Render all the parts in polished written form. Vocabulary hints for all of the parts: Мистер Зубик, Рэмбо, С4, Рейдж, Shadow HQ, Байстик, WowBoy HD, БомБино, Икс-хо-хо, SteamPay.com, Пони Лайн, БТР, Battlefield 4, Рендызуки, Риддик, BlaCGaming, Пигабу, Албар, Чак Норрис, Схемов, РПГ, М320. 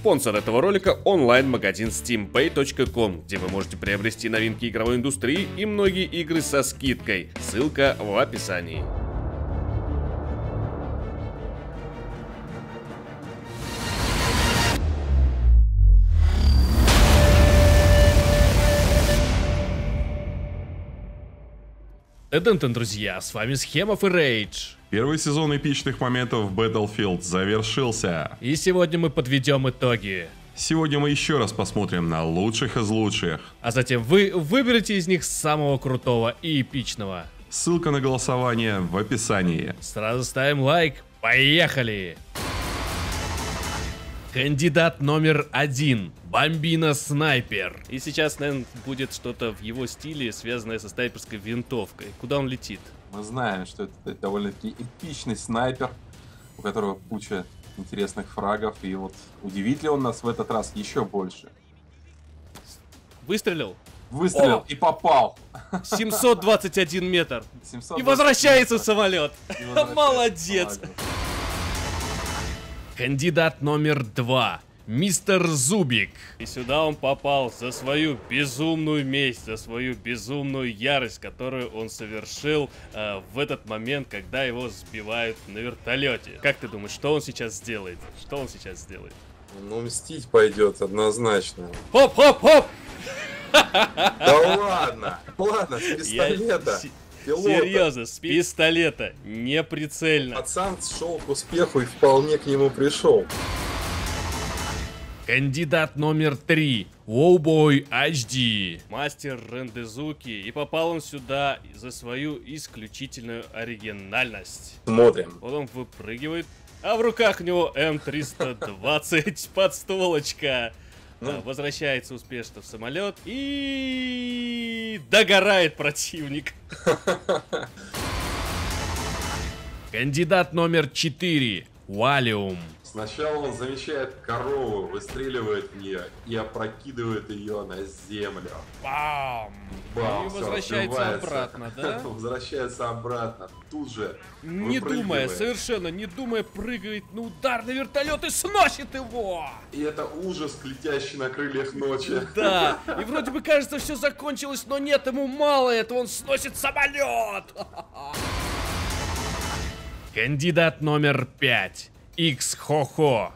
Спонсор этого ролика — онлайн-магазин SteamPay.com, где вы можете приобрести новинки игровой индустрии и многие игры со скидкой. Ссылка в описании. Тэн-тэн, друзья, с вами Схемов и Рейдж. Первый сезон эпичных моментов Battlefield завершился. И сегодня мы подведем итоги. Сегодня мы еще раз посмотрим на лучших из лучших. А затем вы выберете из них самого крутого и эпичного. Ссылка на голосование в описании. Сразу ставим лайк. Поехали! Кандидат номер один. БомБино снайпер. И сейчас, наверное, будет что-то в его стиле, связанное со снайперской винтовкой. Куда он летит? Мы знаем, что это довольно-таки эпичный снайпер, у которого куча интересных фрагов. И вот удивит ли он нас в этот раз еще больше? Выстрелил? Выстрелил. О! И попал. 721 метр. 721 и возвращается метр. В самолет. Возвращается. Молодец. Фрагов. Кандидат номер два. Мистер Зубик. И сюда он попал за свою безумную месть, за свою безумную ярость, которую он совершил в этот момент, когда его сбивают на вертолете. Как ты думаешь, что он сейчас сделает? Что он сейчас сделает? Ну, мстить пойдет однозначно. Хоп-хоп-хоп! Да ладно! Ладно, с пистолета. Пилота. Серьезно, с пистолета. Не прицельно. Пацан шел к успеху и вполне к нему пришел. Кандидат номер 3. WowBoy HD. Мастер Рендызуки. И попал он сюда за свою исключительную оригинальность. Смотрим. Вот он выпрыгивает, а в руках у него М320 подстволочка. Возвращается успешно в самолет и догорает противник. Кандидат номер 4. Валиум. Сначала он замечает корову, выстреливает в нее и опрокидывает ее на землю. Бам! Бам! И возвращается обратно, да? Возвращается обратно. Тут же, не думая, совершенно не думая, прыгает на ударный вертолет и сносит его! И это ужас, летящий на крыльях ночи. Да, и вроде бы кажется, все закончилось, но нет, ему мало этого, он сносит самолет! Кандидат номер 5. Икс-хо-хо.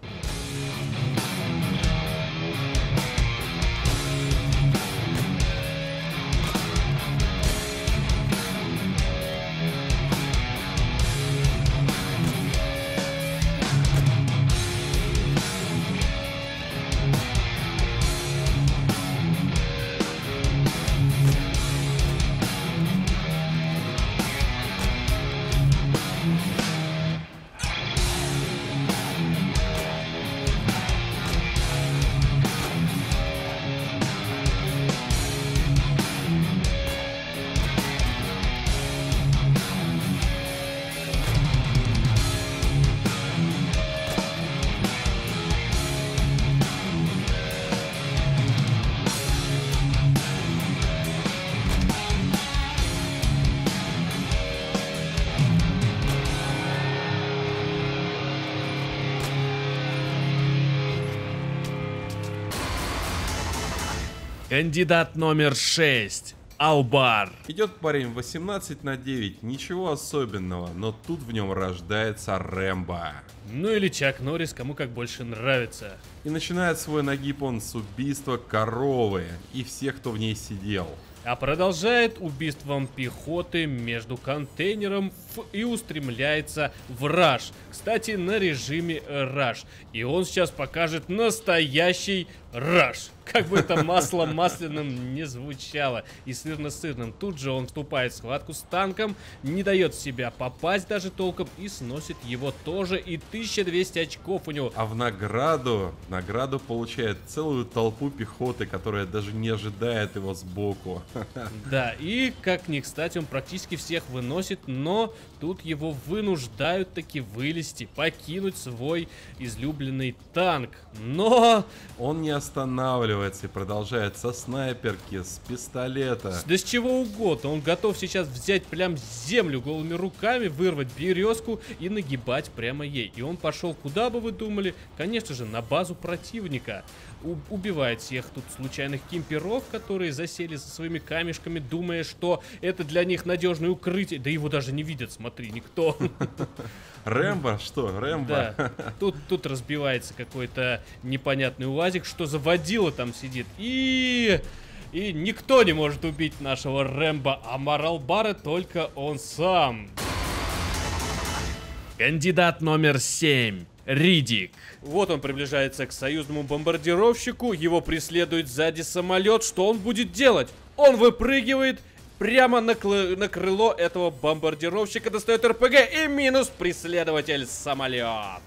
Кандидат номер 6. Албар. Идет парень 18/9, ничего особенного, но тут в нем рождается Рэмбо. Ну или Чак Норрис, кому как больше нравится. И начинает свой нагиб он с убийства коровы и всех, кто в ней сидел. А продолжает убийством пехоты между контейнером и устремляется в раш. Кстати, на режиме раш. И он сейчас покажет настоящий раш. Как бы это масло масляным не звучало и сырно-сырным. Тут же он вступает в схватку с танком, не дает себя попасть даже толком и сносит его тоже. И 1200 очков у него. А в награду получает целую толпу пехоты, которая даже не ожидает его сбоку. Да, и как ни кстати, он практически всех выносит, но тут его вынуждают таки вылезти, покинуть свой излюбленный танк. Но он не останавливается и продолжает со снайперки, с пистолета. Да с чего угодно. Он готов сейчас взять прям землю голыми руками, вырвать березку и нагибать прямо ей. И он пошел куда бы вы думали? Конечно же, на базу противника. Убивает всех тут случайных кемперов, которые засели со своими камешками, думая, что это для них надежное укрытие. Да его даже не видят, смотри, никто. Рэмбо? Что? Рэмбо? Да. Тут разбивается какой-то непонятный УАЗик, что за водила там сидит. И никто не может убить нашего Рэмбо, а Маралбара только он сам. Кандидат номер 7. Риддик. Вот он приближается к союзному бомбардировщику, его преследует сзади самолет. Что он будет делать? Он выпрыгивает прямо на крыло этого бомбардировщика, достает РПГ и минус преследователь самолет.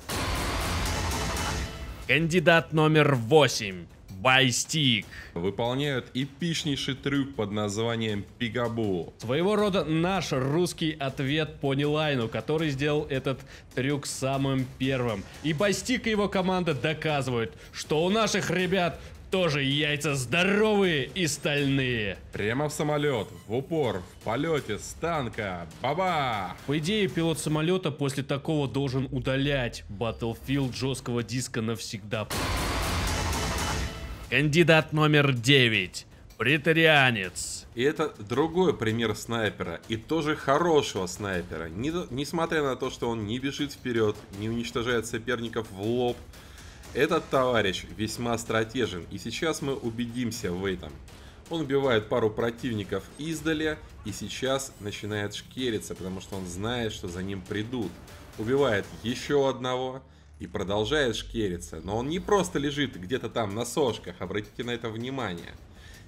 Кандидат номер 8. Байстик. Выполняют эпичнейший трюк под названием Пигабу. Своего рода наш русский ответ Пони Лайну, который сделал этот трюк самым первым. И Байстик и его команда доказывают, что у наших ребят тоже яйца здоровые и стальные. Прямо в самолет, в упор, в полете, с танка. Баба! По идее, пилот самолета после такого должен удалять Battlefield жесткого диска навсегда. Кандидат номер 9. Претарианец. И это другой пример снайпера. И тоже хорошего снайпера. Несмотря на то, что он не бежит вперед, не уничтожает соперников в лоб. Этот товарищ весьма стратежен. И сейчас мы убедимся в этом. Он убивает пару противников издали. И сейчас начинает шкериться, потому что он знает, что за ним придут. Убивает еще одного. И продолжает шкериться. Но он не просто лежит где-то там на сошках. Обратите на это внимание.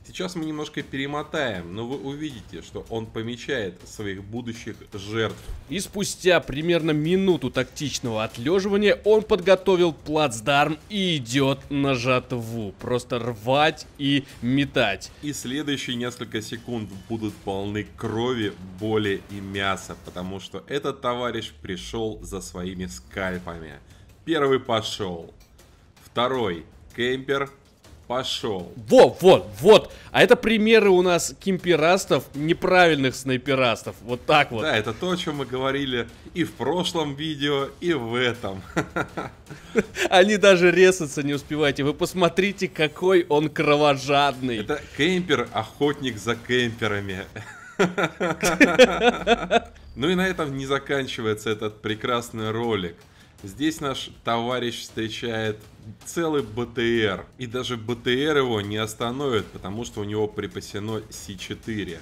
Сейчас мы немножко перемотаем, но вы увидите, что он помечает своих будущих жертв. И спустя примерно минуту тактичного отлеживания он подготовил плацдарм и идет на жатву. Просто рвать и метать. И следующие несколько секунд будут полны крови, боли и мяса, потому что этот товарищ пришел за своими скальпами. Первый пошел. Второй кемпер пошел. Вот. А это примеры у нас кемперастов, неправильных снайперастов. Вот так вот. Да, это то, о чем мы говорили и в прошлом видео, и в этом. Они даже резаться не успеваете. Вы посмотрите, какой он кровожадный. Это кемпер, охотник за кемперами. Ну и на этом не заканчивается этот прекрасный ролик. Здесь наш товарищ встречает целый БТР. И даже БТР его не остановит, потому что у него припасено С4.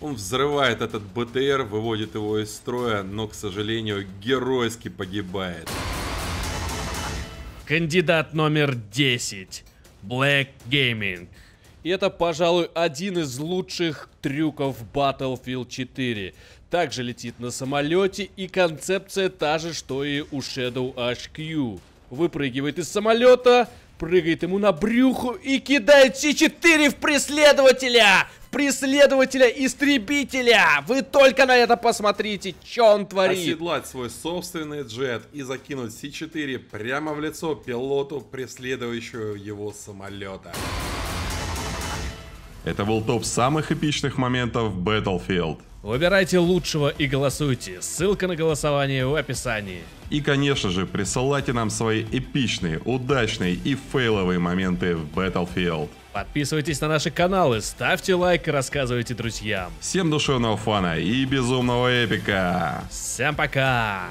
Он взрывает этот БТР, выводит его из строя, но, к сожалению, геройски погибает. Кандидат номер 10. BlaCGaming. И это, пожалуй, один из лучших трюков Battlefield 4. Также летит на самолете, и концепция та же, что и у Shadow HQ. Выпрыгивает из самолета, прыгает ему на брюхо и кидает С4 в преследователя! Преследователя-истребителя! Вы только на это посмотрите, что он творит! Оседлать свой собственный джет и закинуть С4 прямо в лицо пилоту, преследующего его самолета. Это был топ самых эпичных моментов Battlefield. Выбирайте лучшего и голосуйте. Ссылка на голосование в описании. И, конечно же, присылайте нам свои эпичные, удачные и фейловые моменты в Battlefield. Подписывайтесь на наши каналы, ставьте лайк и рассказывайте друзьям. Всем душевного фана и безумного эпика. Всем пока!